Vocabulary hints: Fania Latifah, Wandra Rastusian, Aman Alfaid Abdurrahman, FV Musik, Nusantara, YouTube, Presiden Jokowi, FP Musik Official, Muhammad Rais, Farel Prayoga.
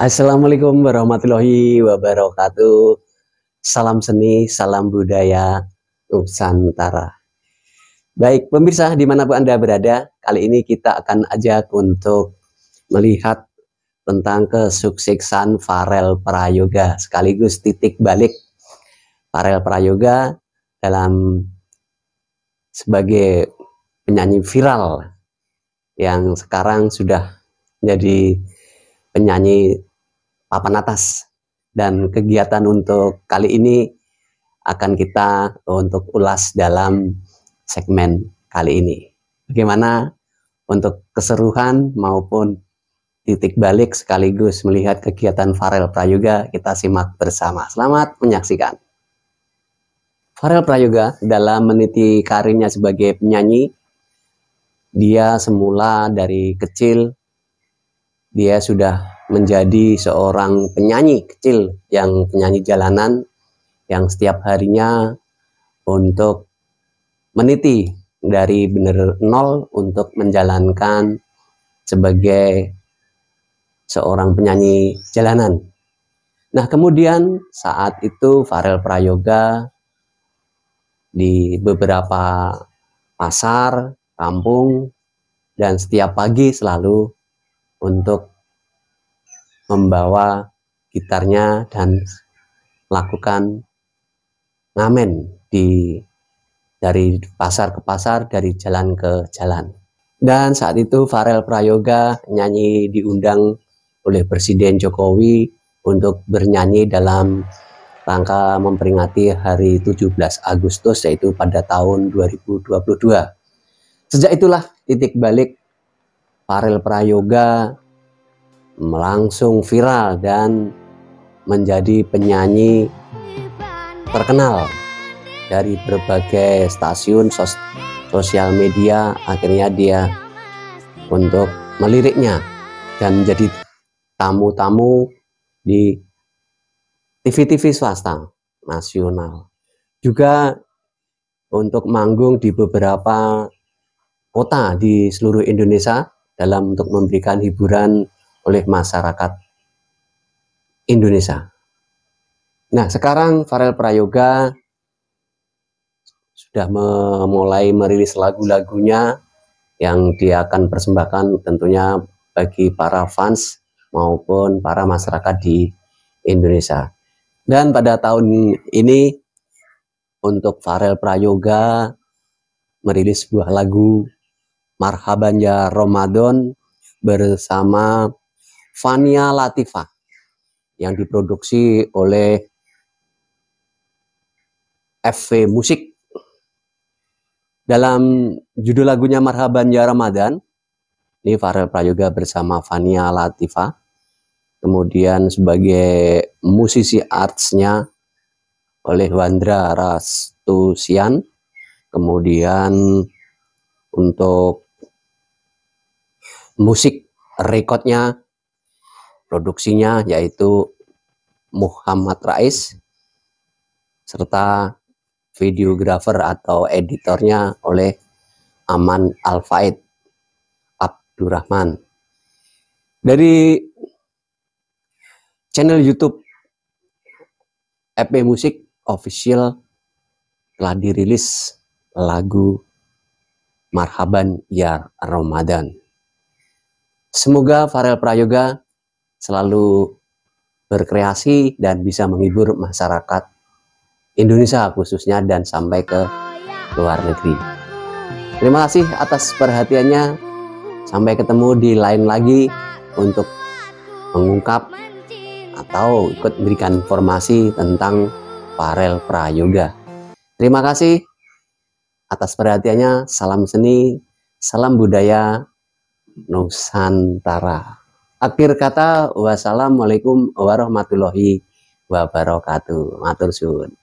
Assalamualaikum warahmatullahi wabarakatuh. Salam seni, salam budaya Nusantara. Baik pemirsa, dimanapun Anda berada, kali ini kita akan ajak untuk melihat tentang kesuksesan Farel Prayoga, sekaligus titik balik Farel Prayoga sebagai penyanyi viral yang sekarang sudah menjadi penyanyi papan atas. Dan kegiatan untuk kali ini akan kita untuk ulas dalam segmen kali ini, bagaimana untuk keseruan maupun titik balik sekaligus melihat kegiatan Farel Prayoga. Kita simak bersama, selamat menyaksikan. Farel Prayoga dalam meniti karirnya sebagai penyanyi, dia semula dari kecil dia sudah menjadi seorang penyanyi kecil, yang penyanyi jalanan, yang setiap harinya untuk meniti dari benar nol untuk menjalankan sebagai seorang penyanyi jalanan. Nah, kemudian saat itu Farel Prayoga di beberapa pasar, kampung, dan setiap pagi selalu untuk membawa gitarnya dan lakukan ngamen dari pasar ke pasar, dari jalan ke jalan. Dan saat itu Farel Prayoga nyanyi, diundang oleh Presiden Jokowi untuk bernyanyi dalam rangka memperingati hari 17 Agustus, yaitu pada tahun 2022. Sejak itulah titik balik Farel Prayoga langsung viral dan menjadi penyanyi terkenal. Dari berbagai stasiun sosial media akhirnya dia untuk meliriknya dan menjadi tamu-tamu di TV-TV swasta nasional, juga untuk manggung di beberapa kota di seluruh Indonesia dalam untuk memberikan hiburan oleh masyarakat Indonesia. Nah, sekarang Farel Prayoga sudah mulai merilis lagu-lagunya yang dia akan persembahkan tentunya bagi para fans maupun para masyarakat di Indonesia. Dan pada tahun ini untuk Farel Prayoga merilis sebuah lagu, Marhaban Ya Ramadan, bersama Fania Latifah, yang diproduksi oleh FV Musik. Dalam judul lagunya Marhaban Ya Ramadan, ini Farel Prayoga bersama Fania Latifah. Kemudian sebagai musisi artsnya oleh Wandra Rastusian. Kemudian untuk musik rekodnya, produksinya yaitu Muhammad Rais, serta videografer atau editornya oleh Aman Alfaid Abdurrahman. Dari channel YouTube FP Musik Official telah dirilis lagu Marhaban Ya Ramadan. Semoga Farel Prayoga selalu berkreasi dan bisa menghibur masyarakat Indonesia khususnya dan sampai ke luar negeri. Terima kasih atas perhatiannya. Sampai ketemu di lain lagi untuk mengungkap atau ikut memberikan informasi tentang Farel Prayoga. Terima kasih atas perhatiannya. Salam seni, salam budaya Nusantara. Akhir kata, wassalamualaikum warahmatullahi wabarakatuh. Matur suwun.